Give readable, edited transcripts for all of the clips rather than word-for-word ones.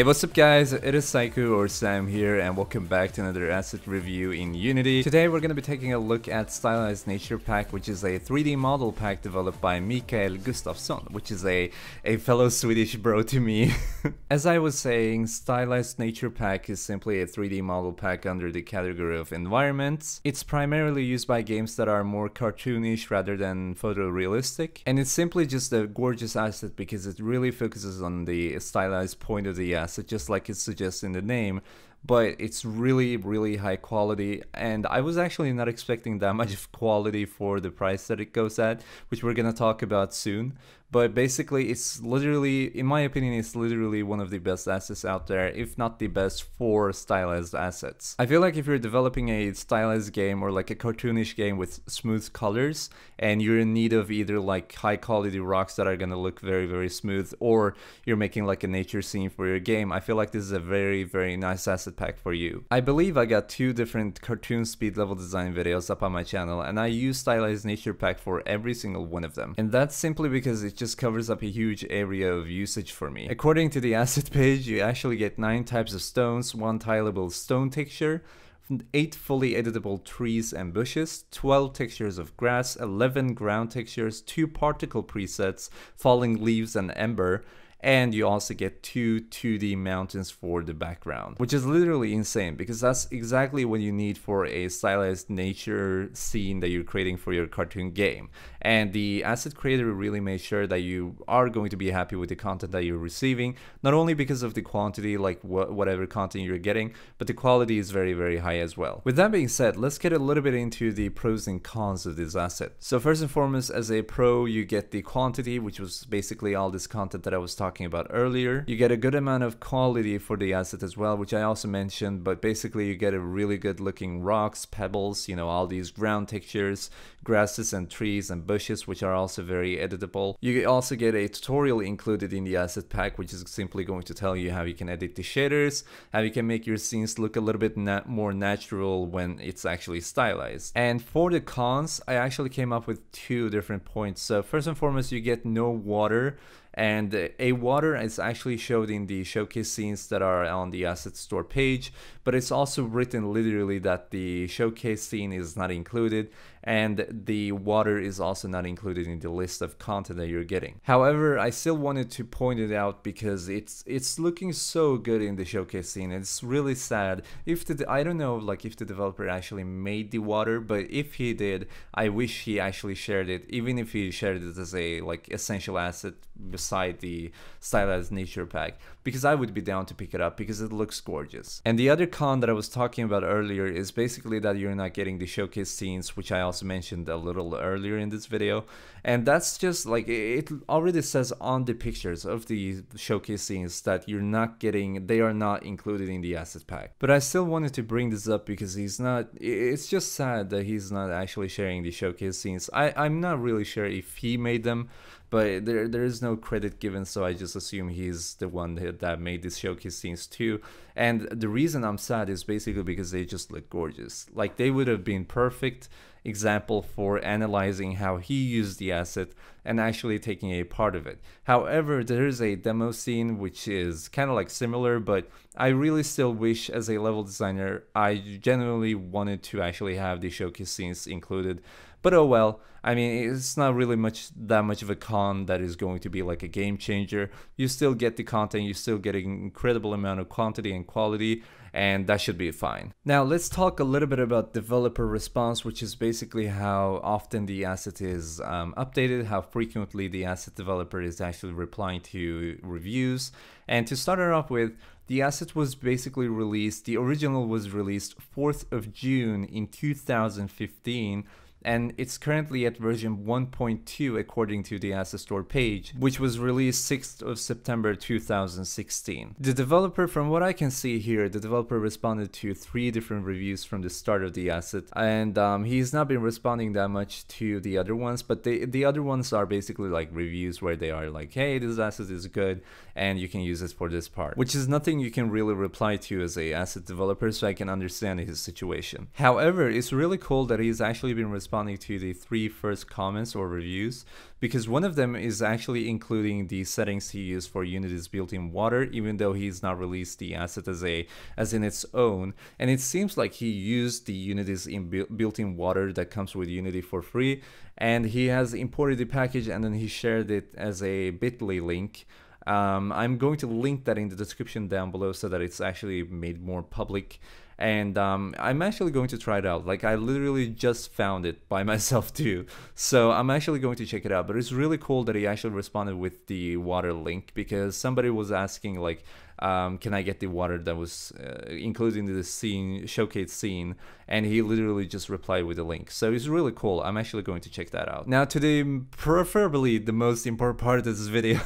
Hey, what's up guys, it is Sykoo or Sam here and welcome back to another asset review in Unity. Today we're going to be taking a look at Stylized Nature Pack, which is a 3D model pack developed by Mikael Gustafsson, which is a fellow Swedish bro to me. As I was saying, Stylized Nature Pack is simply a 3D model pack under the category of environments. It's primarily used by games that are more cartoonish rather than photorealistic, and it's simply just a gorgeous asset because it really focuses on the stylized point of the asset. So just like it suggests in the name, but it's really high quality, and I was actually not expecting that much of quality for the price that it goes at, which we're gonna talk about soon. But basically it's literally, in my opinion, it's literally one of the best assets out there, if not the best for stylized assets. I feel like if you're developing a stylized game or like a cartoonish game with smooth colors and you're in need of either like high quality rocks that are gonna look very smooth, or you're making like a nature scene for your game, I feel like this is a very nice asset pack for you. I believe I got two different cartoon speed level design videos up on my channel and I use Stylized Nature Pack for every single one of them, and that's simply because it just covers up a huge area of usage for me. According to the asset page, you actually get 9 types of stones, 1 tileable stone texture, 8 fully editable trees and bushes, 12 textures of grass, 11 ground textures, 2 particle presets, falling leaves and ember, and you also get 2 2D mountains for the background, which is literally insane because that's exactly what you need for a stylized nature scene that you're creating for your cartoon game. And the asset creator really made sure that you are going to be happy with the content that you're receiving, not only because of the quantity, like whatever content you're getting, but the quality is very high as well. With that being said, let's get a little bit into the pros and cons of this asset. So first and foremost, as a pro, you get the quantity, which was basically all this content that I was talking about earlier. You get a good amount of quality for the asset as well, which I also mentioned, but basically you get a really good looking rocks, pebbles, you know, all these ground textures, grasses and trees and bushes, which are also very editable. You also get a tutorial included in the asset pack, which is simply going to tell you how you can edit the shaders, how you can make your scenes look a little bit more natural when it's actually stylized. And for the cons, I actually came up with 2 different points. So first and foremost, you get no water, and a water is actually showed in the showcase scenes that are on the asset store page, but it's also written literally that the showcase scene is not included and the water is also not included in the list of content that you're getting. However, I still wanted to point it out because it's looking so good in the showcase scene. It's really sad if I don't know, like, if the developer actually made the water, but if he did, I wish he actually shared it, even if he shared it as a like essential asset beside the Stylized Nature Pack, because I would be down to pick it up because it looks gorgeous. And the other con that I was talking about earlier is basically that you're not getting the showcase scenes, which I also mentioned a little earlier in this video, and that's just like, it already says on the pictures of the showcase scenes that you're not getting, they are not included in the asset pack. But I still wanted to bring this up because he's not, it's just sad that he's not actually sharing the showcase scenes. I'm not really sure if he made them, but there is no credit given, so I just assume he's the one that made these showcase scenes too. And the reason I'm sad is basically because they just look gorgeous. Like, they would have been perfect example for analyzing how he used the asset and actually taking a part of it. However, there is a demo scene which is kind of like similar, but I really still wish, as a level designer, I genuinely wanted to actually have the showcase scenes included. But oh well, I mean, it's not really that much of a con that is going to be like a game changer. You still get the content, you still get an incredible amount of quantity and quality, and that should be fine. Now let's talk a little bit about developer response, which is basically how often the asset is updated, how frequently the asset developer is actually replying to reviews. And to start it off with, the asset was basically released, the original was released 4th of June in 2015, and it's currently at version 1.2 according to the asset store page, which was released 6th of September 2016. The developer, from what I can see here, the developer responded to 3 different reviews from the start of the asset, and he's not been responding that much to the other ones, but the other ones are basically like reviews where they are like, hey, this asset is good and you can use it for this part, which is nothing you can really reply to as a asset developer, so I can understand his situation. However, it's really cool that he's actually been responding responding to the 3 first comments or reviews, because one of them is actually including the settings he used for Unity's built-in water, even though he's not released the asset as in its own. And it seems like he used the Unity's built-in water that comes with Unity for free, and he has imported the package and then he shared it as a Bitly link. I'm going to link that in the description down below so that it's actually made more public. And I'm actually going to try it out. Like, I literally just found it by myself too. So I'm actually going to check it out. But it's really cool that he actually responded with the water link, because somebody was asking, like, can I get the water that was included in the scene, showcase scene? And he literally just replied with a link. So it's really cool. I'm actually going to check that out. Now to the preferably the most important part of this video.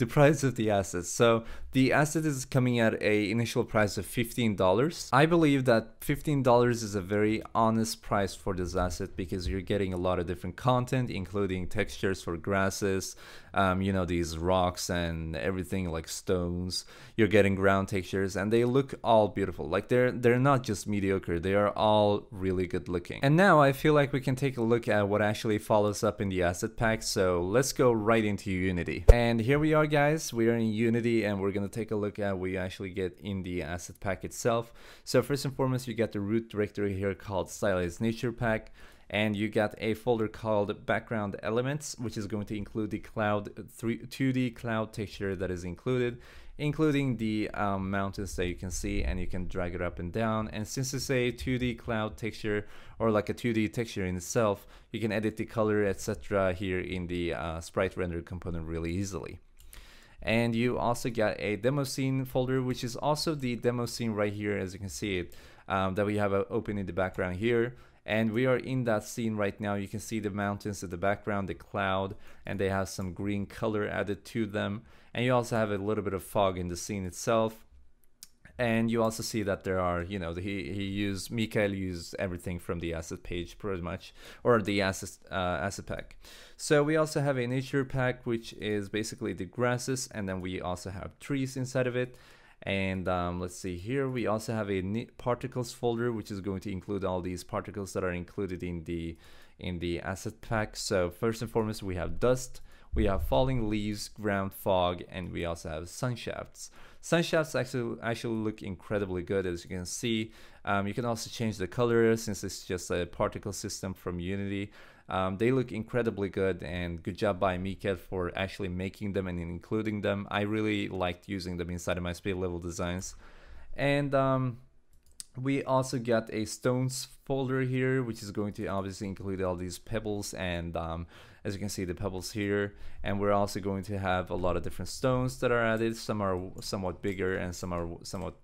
The price of the asset. So the asset is coming at a initial price of $15. I believe that $15 is a very honest price for this asset, because you're getting a lot of different content, including textures for grasses, you know, these rocks and everything, like stones. You're getting ground textures and they look all beautiful. Like, they're not just mediocre, they are all really good looking. And now I feel like we can take a look at what actually follows up in the asset pack. So let's go right into Unity. And here we are, guys, we are in Unity and we're going to take a look at what you actually get in the asset pack itself. So first and foremost, you got the root directory here called Stylized Nature Pack, and you got a folder called Background Elements, which is going to include the 2D cloud texture that is included, including the mountains that you can see, and you can drag it up and down. And since it's a 2D cloud texture, or like a 2D texture in itself, you can edit the color, etc. here in the sprite render component really easily. And you also got a demo scene folder, which is also the demo scene right here, as you can see it, that we have open in the background here. And we are in that scene right now. You can see the mountains in the background, the cloud, and they have some green color added to them. And you also have a little bit of fog in the scene itself. And you also see that there are, you know, Mikael used everything from the asset page pretty much, or the asset pack. So we also have a nature pack, which is basically the grasses, and then we also have trees inside of it. And let's see here, we also have a particles folder, which is going to include all these particles that are included in the asset pack. So first and foremost, we have dust, we have falling leaves, ground fog, and we also have sunshafts. Sunshafts actually look incredibly good, as you can see. You can also change the color, since it's just a particle system from Unity. They look incredibly good, and good job by Mikael for actually making them and including them. I really liked using them inside of my speed level designs. And we also got a stones folder here, which is going to obviously include all these pebbles, and as you can see, the pebbles here. And we're also going to have a lot of different stones that are added. Some are somewhat bigger and some are somewhat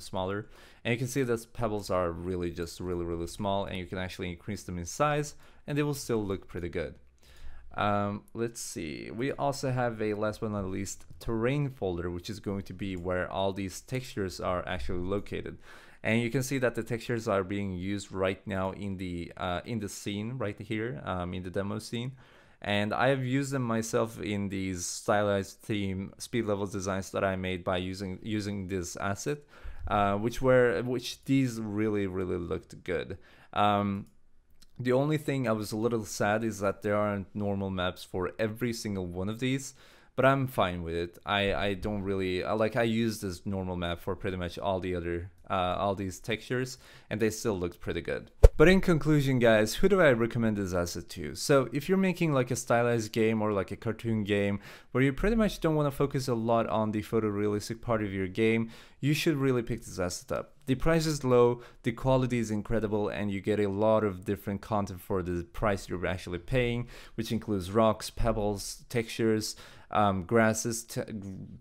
smaller. And you can see that pebbles are really just really small, and you can actually increase them in size and they will still look pretty good. Let's see, we also have a last but not least terrain folder, which is going to be where all these textures are actually located. And you can see that the textures are being used right now in the scene right here, in the demo scene. And I have used them myself in these stylized theme speed level designs that I made by using this asset, which these really looked good. The only thing I was a little sad is that there aren't normal maps for every single one of these, but I'm fine with it. I don't really like, I use this normal map for pretty much all the other all these textures, and they still looked pretty good. But in conclusion, guys, who do I recommend this asset to? So if you're making like a stylized game or like a cartoon game where you pretty much don't want to focus a lot on the photorealistic part of your game, you should really pick this asset up. The price is low, the quality is incredible, and you get a lot of different content for the price you're actually paying, which includes rocks, pebbles, textures, grasses,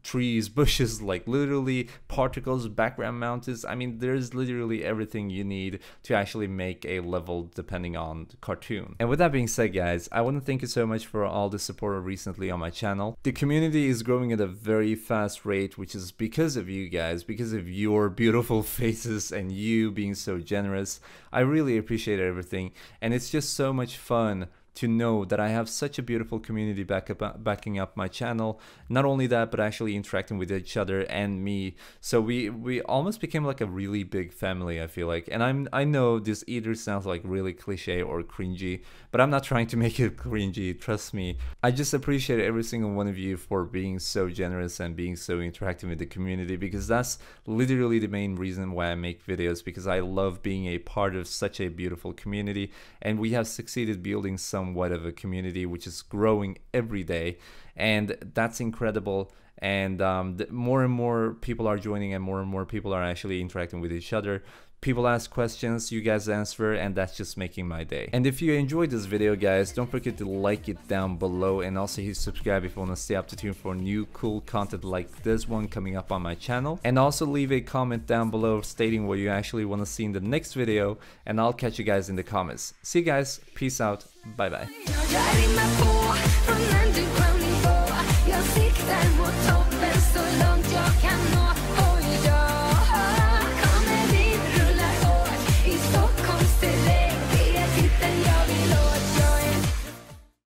trees, bushes, like literally particles, background mountains. I mean, there's literally everything you need to actually make a level depending on the cartoon. And with that being said, guys, I want to thank you so much for all the support recently on my channel. The community is growing at a very fast rate, which is because of you guys, because of your beautiful faces and you being so generous. I really appreciate everything, and it's just so much fun to know that I have such a beautiful community backing up my channel. Not only that, but actually interacting with each other and me. So we almost became like a really big family, I feel like. And I know this either sounds like really cliche or cringy, but I'm not trying to make it cringy, trust me. I just appreciate every single one of you for being so generous and being so interactive with the community, because that's literally the main reason why I make videos, because I love being a part of such a beautiful community, and we have succeeded building somewhat of a community which is growing every day, and that's incredible. And more and more people are joining, and more people are actually interacting with each other. People ask questions, you guys answer, and that's just making my day. And if you enjoyed this video, guys, don't forget to like it down below, and also hit subscribe if you want to stay up to tune for new cool content like this one coming up on my channel. And also leave a comment down below stating what you actually want to see in the next video, and I'll catch you guys in the comments. See you guys, peace out, bye bye.